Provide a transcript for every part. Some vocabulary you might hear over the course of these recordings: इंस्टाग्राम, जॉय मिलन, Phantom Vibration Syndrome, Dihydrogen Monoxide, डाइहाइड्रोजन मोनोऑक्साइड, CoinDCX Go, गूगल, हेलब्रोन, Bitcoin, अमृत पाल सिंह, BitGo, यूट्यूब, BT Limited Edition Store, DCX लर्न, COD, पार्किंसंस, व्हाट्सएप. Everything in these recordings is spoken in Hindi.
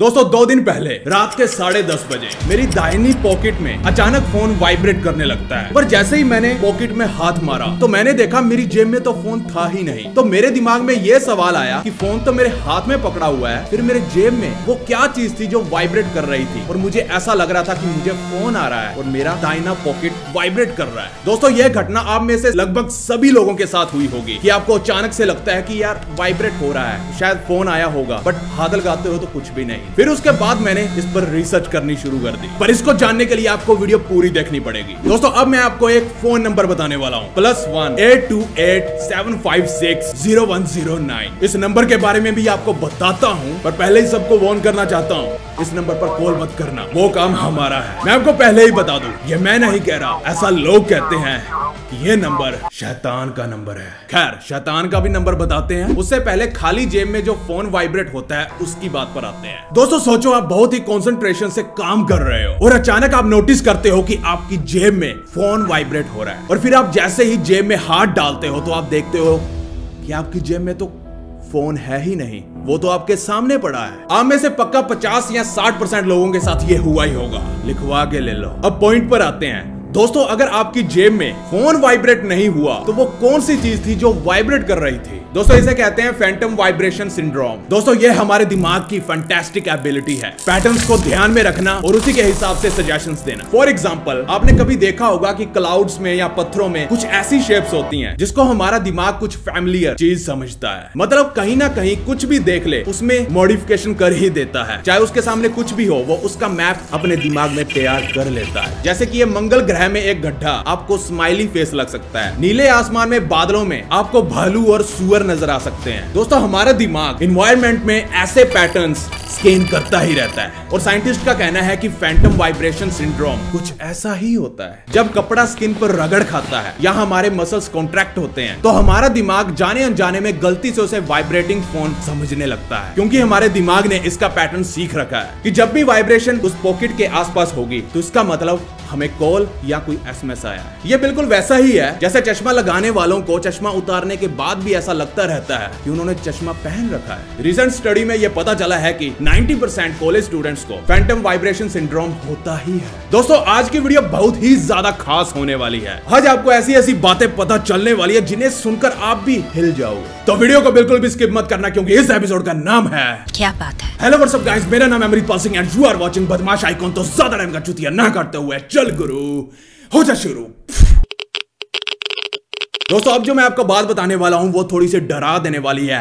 दोस्तों 2 दिन पहले रात के 10:30 बजे मेरी दाहिनी पॉकेट में अचानक फोन वाइब्रेट करने लगता है, पर जैसे ही मैंने पॉकेट में हाथ मारा तो मैंने देखा मेरी जेब में तो फोन था ही नहीं। तो मेरे दिमाग में ये सवाल आया कि फोन तो मेरे हाथ में पकड़ा हुआ है, फिर मेरे जेब में वो क्या चीज थी जो वाइब्रेट कर रही थी और मुझे ऐसा लग रहा था कि मुझे फोन आ रहा है और मेरा दाहिना पॉकेट वाइब्रेट कर रहा है। दोस्तों ये घटना आप में से लगभग सभी लोगों के साथ हुई होगी कि आपको अचानक से लगता है कि यार वाइब्रेट हो रहा है, शायद फोन आया होगा, बट हाथ लगाते हो तो कुछ भी नहीं। फिर उसके बाद मैंने इस पर रिसर्च करनी शुरू कर दी, पर इसको जानने के लिए आपको वीडियो पूरी देखनी पड़ेगी। दोस्तों अब मैं आपको एक फोन नंबर बताने वाला हूँ, +1 828 756 0109। इस नंबर के बारे में भी आपको बताता हूँ, पर पहले ही सबको वॉर्न करना चाहता हूँ, इस नंबर पर कॉल मत करना, वो काम हमारा है। मैं आपको पहले ही बता दूं, ये मैं नहीं कह रहा, ऐसा लोग कहते हैं कि ये नंबर शैतान का नंबर है। खैर शैतान का भी नंबर बताते हैं, उससे पहले खाली जेब में जो फोन वाइब्रेट होता है उसकी बात पर आते हैं। दोस्तों सोचो आप बहुत ही कंसंट्रेशन से काम कर रहे हो और अचानक आप नोटिस करते हो कि आपकी जेब में फोन वाइब्रेट हो रहा है, और फिर आप जैसे ही जेब में हाथ डालते हो तो आप देखते हो कि आपकी जेब में तो फोन है ही नहीं, वो तो आपके सामने पड़ा है। आप में से पक्का 50 या 60% लोगों के साथ ये हुआ ही होगा, लिखवा के ले लो। अब पॉइंट पर आते हैं। दोस्तों अगर आपकी जेब में फोन वाइब्रेट नहीं हुआ तो वो कौन सी चीज थी जो वाइब्रेट कर रही थी? दोस्तों इसे कहते हैं फैंटम वाइब्रेशन सिंड्रोम। दोस्तों ये हमारे दिमाग की फैंटास्टिक एबिलिटी है, पैटर्न्स को ध्यान में रखना और उसी के हिसाब से सजेशंस देना। फॉर एग्जांपल आपने कभी देखा होगा कि क्लाउड्स में या पत्थरों में कुछ ऐसी शेप्स होती हैं जिसको हमारा दिमाग कुछ फैमिलियर चीज समझता है, मतलब कहीं ना कहीं कुछ भी देख ले उसमें मॉडिफिकेशन कर ही देता है, चाहे उसके सामने कुछ भी हो वो उसका मैप अपने दिमाग में तैयार कर लेता है। जैसे की ये मंगल ग्रह में एक गड्ढा आपको स्माइली फेस लग सकता है, नीले आसमान में बादलों में आपको भालू और सुअर नजर आ सकते हैं। दोस्तों हमारा दिमाग एनवायरनमेंट में ऐसे पैटर्न्स स्कैन करता ही रहता है, और साइंटिस्ट का कहना है कि फैंटम वाइब्रेशन सिंड्रोम कुछ ऐसा ही होता है। जब कपड़ा स्किन पर रगड़ खाता है या हमारे मसल्स कॉन्ट्रैक्ट होते हैं तो हमारा दिमाग जाने अनजाने में गलती से उसे वाइब्रेटिंग फोन समझने लगता है, क्योंकि हमारे दिमाग ने इसका पैटर्न सीख रखा है कि जब भी वाइब्रेशन उस पॉकेट के आसपास होगी तो इसका मतलब हमें कॉल या कोई एसएमएस आया। ये बिल्कुल वैसा ही है जैसे चश्मा लगाने वालों को चश्मा उतारने के बाद भी ऐसा लगता रहता है कि उन्होंने चश्मा पहन रखा है। रिसेंट स्टडी में ये पता चला है कि 90% कॉलेज स्टूडेंट्स को फैंटम वाइब्रेशन सिंड्रोम होता ही है। दोस्तों आज की वीडियो बहुत ही ज्यादा खास होने वाली है, आज आपको ऐसी ऐसी बातें पता चलने वाली है जिन्हें सुनकर आप भी हिल जाओगे, तो वीडियो को बिल्कुल भी स्किप मत करना क्योंकि इस एपिसोड का नाम है क्या बात है। हेलो व्हाट्स अप गाइस, मेरा नाम अमृत पाल सिंह and you are watching Badmash Icon. तो ज्यादा टाइम का चुतिया ना करते हुए चल गुरु हो जा शुरू। दोस्तों अब जो मैं आपको बात बताने वाला हूं वो थोड़ी सी डरा देने वाली है,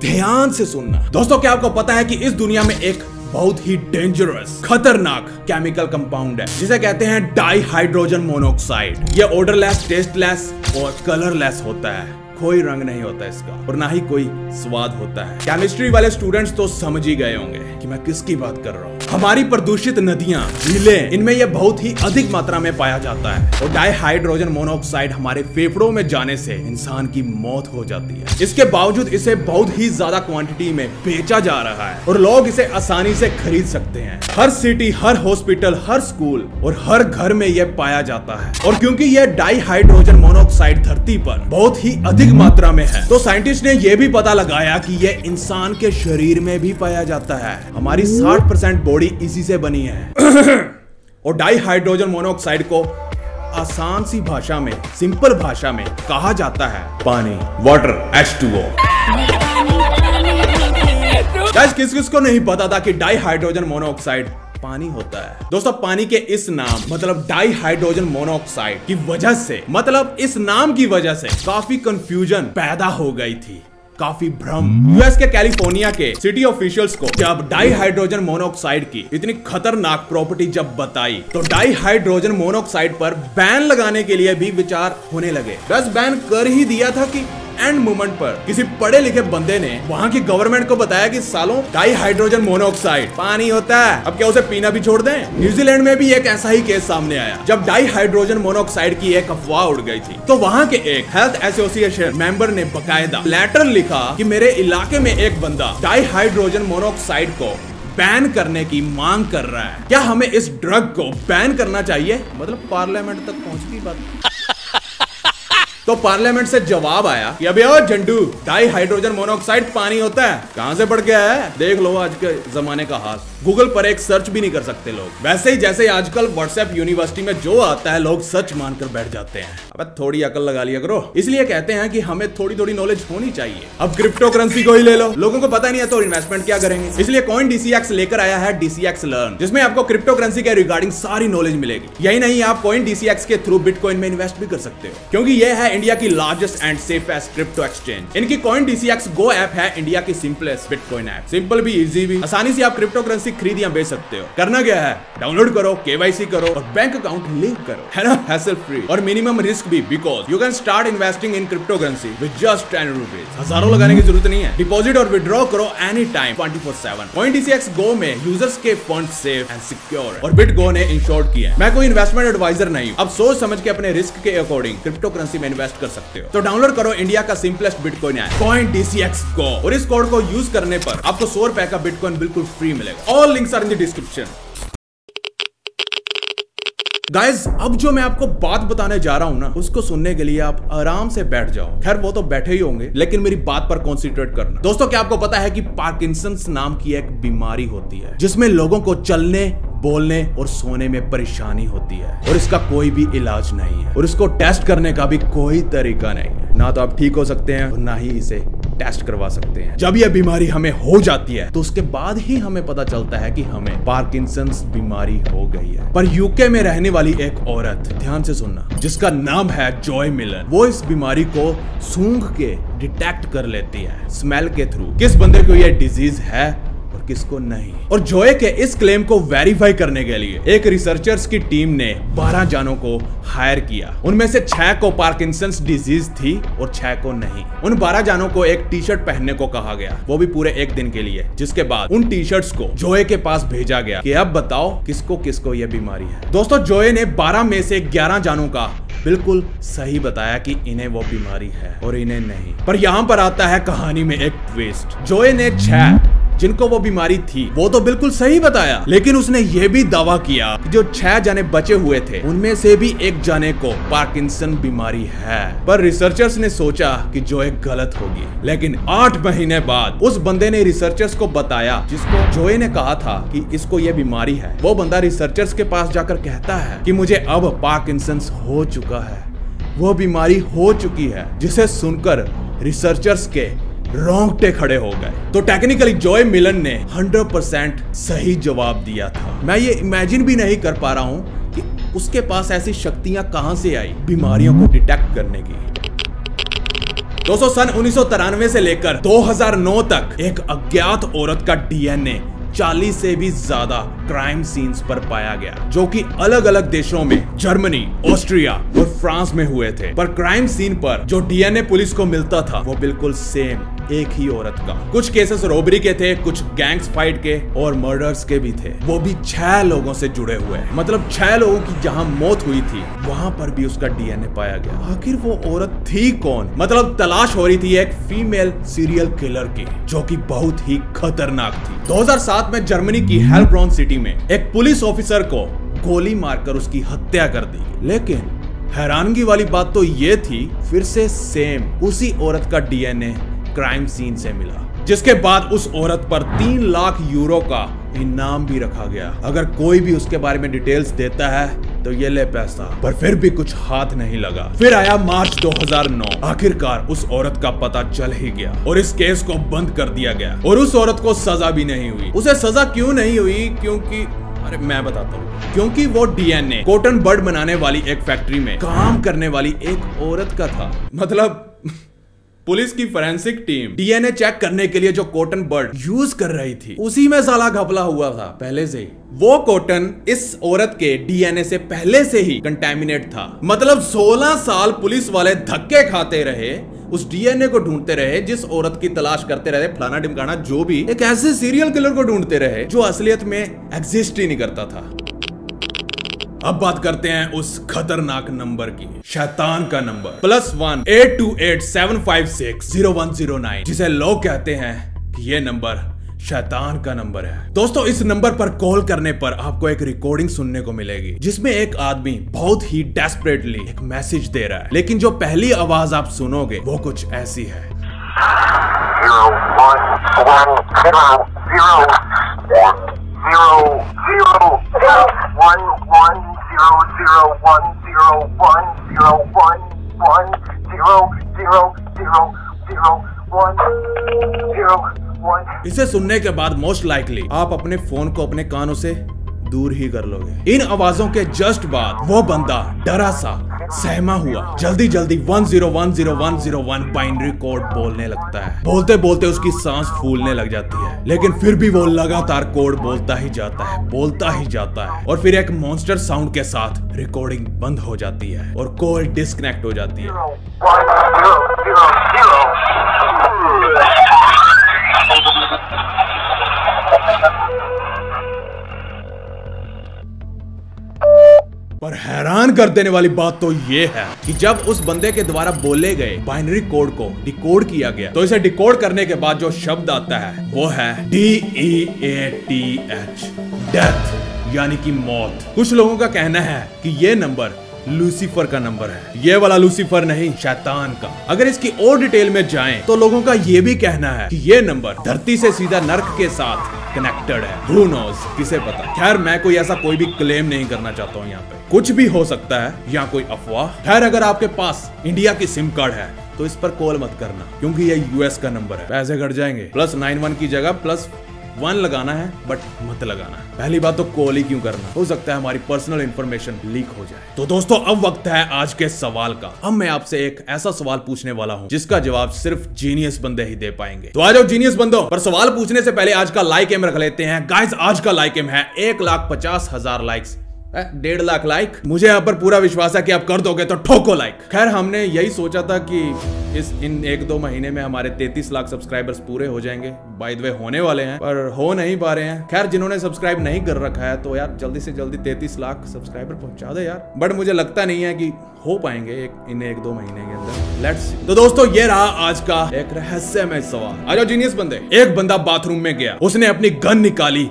ध्यान से सुनना। दोस्तों क्या आपको पता है कि इस दुनिया में एक बहुत ही डेंजरस खतरनाक केमिकल कंपाउंड है जिसे कहते हैं डाइहाइड्रोजन मोनोऑक्साइड। ये ऑर्डरलेस, टेस्टलेस और कलरलेस होता है, कोई रंग नहीं होता इसका और ना ही कोई स्वाद होता है। केमिस्ट्री वाले स्टूडेंट्स तो समझ ही गए होंगे कि मैं किसकी बात कर रहा हूँ। हमारी प्रदूषित नदियाँ, झीलें, इनमें यह बहुत ही अधिक मात्रा में पाया जाता है और डाइहाइड्रोजन मोनोऑक्साइड हमारे फेफड़ों में जाने से इंसान की मौत हो जाती है। इसके बावजूद इसे बहुत ही ज्यादा क्वांटिटी में बेचा जा रहा है और लोग इसे आसानी से खरीद सकते हैं। हर सिटी, हर हॉस्पिटल, हर स्कूल और हर घर में यह पाया जाता है, और क्योंकि यह डाइहाइड्रोजन मोनोऑक्साइड धरती पर बहुत ही अधिक मात्रा में है तो साइंटिस्ट ने यह भी पता लगाया कि यह इंसान के शरीर में भी पाया जाता है। हमारी 60% बॉडी इसी से बनी है। और डाइहाइड्रोजन मोनोऑक्साइड को आसान सी भाषा में, सिंपल भाषा में कहा जाता है पानी, वाटर, H2O। गाइस किस किस को नहीं पता था कि डाइहाइड्रोजन मोनोऑक्साइड पानी होता है। दोस्तों पानी के इस नाम मतलब डाइहाइड्रोजन मोनोऑक्साइड की वजह से, मतलब इस नाम की वजह से काफी कंफ्यूजन पैदा हो गई थी, काफी भ्रम। यूएस के कैलिफोर्निया के सिटी ऑफिशियल्स को जब डाइहाइड्रोजन मोनोऑक्साइड की इतनी खतरनाक प्रॉपर्टी जब बताई तो डाइहाइड्रोजन मोनोऑक्साइड पर बैन लगाने के लिए भी विचार होने लगे। बस बैन कर ही दिया था कि एंड मोमेंट पर किसी पढ़े लिखे बंदे ने वहाँ की गवर्नमेंट को बताया कि सालों डाइहाइड्रोजन मोनोऑक्साइड पानी होता है, अब क्या उसे पीना भी छोड़ दें? न्यूजीलैंड में भी एक ऐसा ही केस सामने आया जब डाइहाइड्रोजन मोनोऑक्साइड की एक अफवाह उड़ गई थी तो वहाँ के एक हेल्थ एसोसिएशन मेंबर ने बकायदा लेटर लिखा कि मेरे इलाके में एक बंदा डाइहाइड्रोजन मोनोऑक्साइड को बैन करने की मांग कर रहा है, क्या हमें इस ड्रग को बैन करना चाहिए? मतलब पार्लियामेंट तक पहुँच गई बात। तो पार्लियामेंट से जवाब आया कि अबे ओ झंडू, डाई हाइड्रोजन मोनोऑक्साइड पानी होता है, कहाँ से पड़ गया है। देख लो आज के जमाने का हास, गूगल पर एक सर्च भी नहीं कर सकते लोग। वैसे ही जैसे आजकल व्हाट्सएप यूनिवर्सिटी में जो आता है लोग सच मानकर बैठ जाते हैं। अब थोड़ी अकल लगा लिया करो। इसलिए कहते हैं कि हमें थोड़ी थोड़ी नॉलेज होनी चाहिए। अब क्रिप्टो करेंसी को ही ले लो, लोगों को पता नहीं है तो इन्वेस्टमेंट क्या करेंगे। इसलिए CoinDCX लेकर आया है DCX लर्न, जिसमें आपको क्रिप्टो करेंसी के रिगार्डिंग सारी नॉलेज मिलेगी। यही नहीं, आप CoinDCX के थ्रू बिटकॉइन में इन्वेस्ट भी कर सकते हो, क्योंकि यह है इंडिया की largest and safest crypto exchange. इनकी CoinDCX Go ऐप है इंडिया की सिंपलेस्ट बिटकॉइन ऐप। सिंपल भी, इजी भी, आसानी से आप क्रिप्टो करेंसी खरीद या बेच सकते हो। करना क्या है, डाउनलोड करो, KYC करो और बैंक अकाउंट लिंक करो, है ना, हैसल फ्री और मिनिमम रिस्क भी, because you can start investing in crypto currency with just 10 rupees. हजारों लगाने की जरूरत नहीं है। डिपॉजिट और विद्रॉ करो एनी टाइम 24/7। CoinDCX Go में यूजर्स के फंड सेफ एंड सिक्योर और BitGo ने इंश्योर्ड किया है। मैं कोई इन्वेस्टमेंट एडवाइजर नहीं हूँ, अब सोच समझ के अपने रिस्क के अकॉर्डिंग क्रिप्टो करेंसी में इन्वेस्ट कर सकते हो। तो डाउनलोड करो इंडिया का simplest bitcoin app CoinDCX Go और इस कोड को यूज करने पर आपको 100 रुपए का बिटकॉइन बिल्कुल फ्री मिलेगा। All links are in the description. Guys, अब जो मैं आपको बात बताने जा रहा हूँ ना, उसको सुनने के लिए आप आराम से बैठ जाओ। खैर, वो तो बैठे ही होंगे, लेकिन मेरी बात पर कंसंट्रेट करना। दोस्तों, क्या आपको पता है कि पार्किंसंस नाम की एक बीमारी होती है, जिसमें लोगों को चलने, बोलने और सोने में परेशानी होती है और इसका कोई भी इलाज नहीं है और इसको टेस्ट करने का भी कोई तरीका नहीं है। ना तो आप ठीक हो सकते हैं और ना ही इसे टेस्ट करवा सकते हैं। जब यह बीमारी हमें हो जाती है तो उसके बाद ही हमें पता चलता है कि हमें पार्किंसंस बीमारी हो गई है। पर यूके में रहने वाली एक औरत, ध्यान से सुनना, जिसका नाम है जॉय मिलन, वो इस बीमारी को सूंघ के डिटेक्ट कर लेती है, स्मेल के थ्रू, किस बंदे को यह डिजीज है और किसको नहीं। और जॉय के इस क्लेम को वेरीफाई करने के लिए एक रिसर्चर्स की टीम ने 12 जानों को हायर किया। उनमें से 6 को पार्किंसंस डिजीज थी और 6 को नहीं। उन 12 जानों को एक टी-शर्ट पहनने को कहा गया, वो भी पूरे एक दिन के लिए, जिसके बाद उन टी-शर्ट्स को जॉय के पास भेजा गया कि अब बताओ किसको किसको यह बीमारी है। दोस्तों, जॉय ने 12 में से 11 जानों का बिल्कुल सही बताया कि इन्हें वो बीमारी है और इन्हें नहीं। पर यहाँ पर आता है कहानी में एक ट्विस्ट। जॉय ने 6 जिनको वो बीमारी थी वो तो बिल्कुल सही बताया, लेकिन उसने ये भी दावा किया कि जो 6 जाने बचे हुए थे उनमें से भी एक जाने को पार्किंसन बीमारी है। पर रिसर्चर्स ने सोचा कि जॉय गलत होगी, लेकिन 8 महीने बाद उस बंदे ने रिसर्चर्स को बताया जिसको जॉय ने कहा था कि इसको ये बीमारी है। वो बंदा रिसर्चर्स के पास जाकर कहता है कि मुझे अब पार्किंसन हो चुका है, वो बीमारी हो चुकी है, जिसे सुनकर रिसर्चर्स के रोंगटे खड़े हो गए। तो टेक्निकली जॉय मिलन ने 100% सही जवाब दिया था। मैं ये इमेजिन भी नहीं कर पा रहा हूँ कि उसके पास ऐसी शक्तियां कहाँ से आई बीमारियों को डिटेक्ट करने की। दोस्तों, सन 1993 से लेकर 2009 तक एक अज्ञात औरत का DNA 40 से भी ज्यादा क्राइम सीन्स पर पाया गया, जो कि अलग अलग देशों में जर्मनी, ऑस्ट्रिया और फ्रांस में हुए थे। पर क्राइम सीन पर जो DNA पुलिस को मिलता था वो बिल्कुल सेम, एक ही औरत का। कुछ केसेस रॉबरी के थे, कुछ गैंग्स फाइट के और मर्डर्स के भी थे, वो भी 6 लोगों से जुड़े हुए। मतलब 6 लोगों की जहाँ मौत हुई थी वहाँ पर भी उसका DNA पाया गया। आखिर वो औरत थी कौन? मतलब तलाश हो रही थी एक फीमेल सीरियल किलर की, जो की बहुत ही खतरनाक थी। 2007 में जर्मनी की हेलब्रोन सिटी में एक पुलिस ऑफिसर को गोली मारकर उसकी हत्या कर दी। लेकिन हैरानगी वाली बात तो ये थी, फिर से सेम उसी औरत का DNA क्राइम सीन से मिला, जिसके बाद उस औरत पर 3 लाख यूरो का इनाम भी रखा गया। अगर कोई भी उसके बारे में डिटेल्स देता है तो ये ले पैसा। पर फिर भी कुछ हाथ नहीं लगा। फिर आया मार्च 2009, आखिरकार उस औरत का पता चल ही गया और इस केस को बंद कर दिया गया और उस औरत को सजा भी नहीं हुई। उसे सजा क्यों नहीं हुई? क्योंकि, अरे मैं बताता हूँ, क्योंकि वो DNA कॉटन बर्ड बनाने वाली एक फैक्ट्री में काम करने वाली एक औरत का था। मतलब पुलिस की फोरेंसिक टीम DNA चेक करने के लिए जो कॉटन बर्ड यूज कर रही थी उसी में साला घपला हुआ था पहले से ही। वो कॉटन इस औरत के DNA से पहले से ही कंटेमिनेट था। मतलब 16 साल पुलिस वाले धक्के खाते रहे, उस DNA को ढूंढते रहे, जिस औरत की तलाश करते रहे, फलाना ढिमकाना, जो भी, एक ऐसे सीरियल किलर को ढूंढते रहे जो असलियत में एग्जिस्ट ही नहीं करता था। अब बात करते हैं उस खतरनाक नंबर की, शैतान का नंबर +1 828 756 0109, जिसे लोग कहते हैं कि ये नंबर शैतान का नंबर है। दोस्तों इस नंबर पर कॉल करने पर आपको एक रिकॉर्डिंग सुनने को मिलेगी जिसमें एक आदमी बहुत ही डेस्परेटली एक मैसेज दे रहा है, लेकिन जो पहली आवाज आप सुनोगे वो कुछ ऐसी है। इसे सुनने के बाद मोस्ट लाइकली आप अपने फोन को अपने कानों से दूर ही कर लोगे। इन आवाजों के जस्ट बाद वो बंदा डरा सा सहमा हुआ जल्दी जल्दी 10101001 बाइनरी कोड बोलने लगता है। बोलते बोलते उसकी सांस फूलने लग जाती है, लेकिन फिर भी वो लगातार कोड बोलता ही जाता है और फिर एक मॉन्स्टर साउंड के साथ रिकॉर्डिंग बंद हो जाती है और कॉल डिस्कनेक्ट हो जाती है। पर हैरान कर देने वाली बात तो ये है कि जब उस बंदे के द्वारा बोले गए बाइनरी कोड को डिकोड किया गया तो इसे डिकोड करने के बाद जो शब्द आता है वो है DEATH, डेथ यानी कि मौत। कुछ लोगों का कहना है कि ये नंबर लूसीफर का नंबर है, ये वाला लूसीफर नहीं शैतान का। अगर इसकी और डिटेल में जाएं तो लोगों का ये भी कहना है कि ये नंबर धरती से सीधा नर्क के साथ कनेक्टेड है। Who knows? किसे पता। खैर मैं कोई ऐसा कोई भी क्लेम नहीं करना चाहता हूँ, यहाँ पे कुछ भी हो सकता है या कोई अफवाह। खैर अगर आपके पास इंडिया की सिम कार्ड है तो इस पर कॉल मत करना क्योंकि ये US का नंबर है, पैसे घट जाएंगे। +91 की जगह +1 लगाना है, बट मत लगाना। पहली बात तो कॉल ही क्यों करना, हो सकता है हमारी पर्सनल इंफॉर्मेशन लीक हो जाए। तो दोस्तों अब वक्त है आज के सवाल का। अब मैं आपसे एक ऐसा सवाल पूछने वाला हूँ जिसका जवाब सिर्फ जीनियस बंदे ही दे पाएंगे। तो आ जाओ जीनियस बंदो। पर सवाल पूछने से पहले आज का लाइक एम रख लेते हैं। गाइज आज का लाइक एम है 1,50,000 लाइक्स, 1.5 लाख लाइक। मुझे यहाँ पर पूरा विश्वास है कि आप कर दोगे, तो ठोको लाइक। खैर हमने यही सोचा था कि इस इन 1-2 महीने में हमारे 33 लाख सब्सक्राइबर्स पूरे हो जाएंगे, बाय द वे होने वाले हैं, पर हो नहीं पा रहे हैं। खैर जिन्होंने सब्सक्राइब नहीं कर रखा है तो यार जल्दी से जल्दी 33 लाख सब्सक्राइबर पहुंचा दे यार, बट मुझे लगता नहीं है कि हो पाएंगे इन 1-2 महीने के अंदर। लेट्स। तो दोस्तों ये रहा आज का एक रहस्यमय सवाल। आ जाओ जीनियस बंदे। एक बंदा बाथरूम में गया, उसने अपनी गन निकाली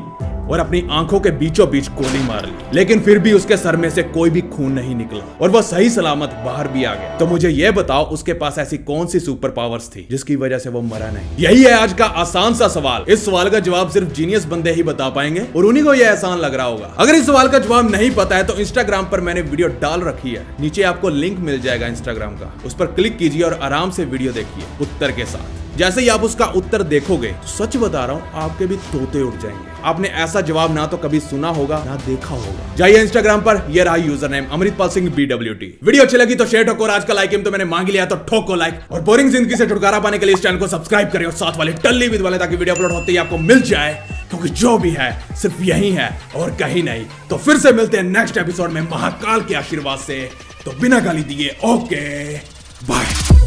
और अपनी आंखों के बीचों बीच गोली मार ली, लेकिन फिर भी उसके सर में से कोई भी खून नहीं निकला और वह सही सलामत बाहर भी आ गया। तो मुझे ये बताओ उसके पास ऐसी कौन सी सुपर पावर्स थी जिसकी वजह से वो मरा नहीं। यही है आज का आसान सा सवाल। इस सवाल का जवाब सिर्फ जीनियस बंदे ही बता पाएंगे और उन्हीं को यह आसान लग रहा होगा। अगर इस सवाल का जवाब नहीं पता है तो इंस्टाग्राम पर मैंने वीडियो डाल रखी है, नीचे आपको लिंक मिल जाएगा इंस्टाग्राम का, उस पर क्लिक कीजिए और आराम से वीडियो देखिए उत्तर के साथ। जैसे ही आप उसका उत्तर देखोगे तो सच बता रहा हूँ आपके भी तोते उड़ जाएंगे। आपने ऐसा जवाब ना तो कभी सुना होगा ना देखा होगा। जाइए इंस्टाग्राम पर, ये रहा user name Amritpal Singh BWT। Video अच्छी लगी तो शेयर ठोको और आज का लाइक तो मैंने मांग लिया तो ठोको लाइक। और बोरिंग जिंदगी से छुटकारा पाने के लिए इस चैनल को सब्सक्राइब करें और साथ वाले टल्ली विद वाले, ताकि वीडियो अपलोड होते ही आपको मिल जाए, क्योंकि जो भी है सिर्फ यही है और कहीं नहीं। तो फिर से मिलते हैं नेक्स्ट एपिसोड में महाकाल के आशीर्वाद से। तो बिना गाली दिए ओके बाय।